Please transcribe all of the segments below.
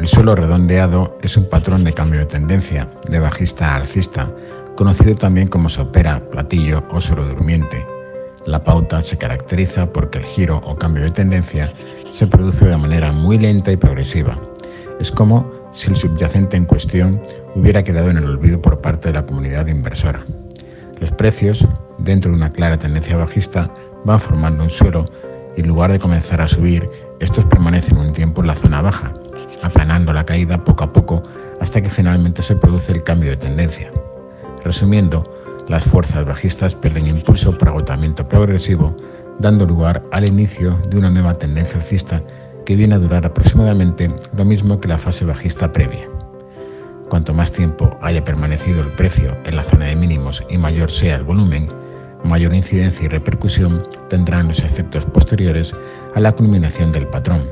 El suelo redondeado es un patrón de cambio de tendencia, de bajista a alcista, conocido también como sopera, platillo o suelo durmiente. La pauta se caracteriza porque el giro o cambio de tendencia se produce de manera muy lenta y progresiva. Es como si el subyacente en cuestión hubiera quedado en el olvido por parte de la comunidad inversora. Los precios, dentro de una clara tendencia bajista, van formando un suelo y en lugar de comenzar a subir, estos permanecen un tiempo en la zona baja, aplanando la caída poco a poco hasta que finalmente se produce el cambio de tendencia. Resumiendo, las fuerzas bajistas pierden impulso por agotamiento progresivo, dando lugar al inicio de una nueva tendencia alcista que viene a durar aproximadamente lo mismo que la fase bajista previa. Cuanto más tiempo haya permanecido el precio en la zona de mínimos y mayor sea el volumen, mayor incidencia y repercusión tendrán los efectos posteriores a la culminación del patrón.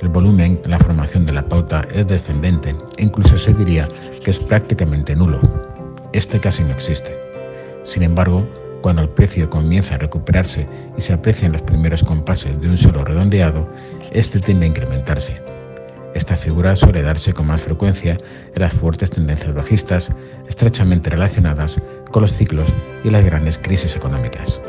El volumen en la formación de la pauta es descendente e incluso se diría que es prácticamente nulo. Este casi no existe. Sin embargo, cuando el precio comienza a recuperarse y se aprecian los primeros compases de un suelo redondeado, este tiende a incrementarse. Esta figura suele darse con más frecuencia en las fuertes tendencias bajistas, estrechamente relacionadas con los ciclos y las grandes crisis económicas.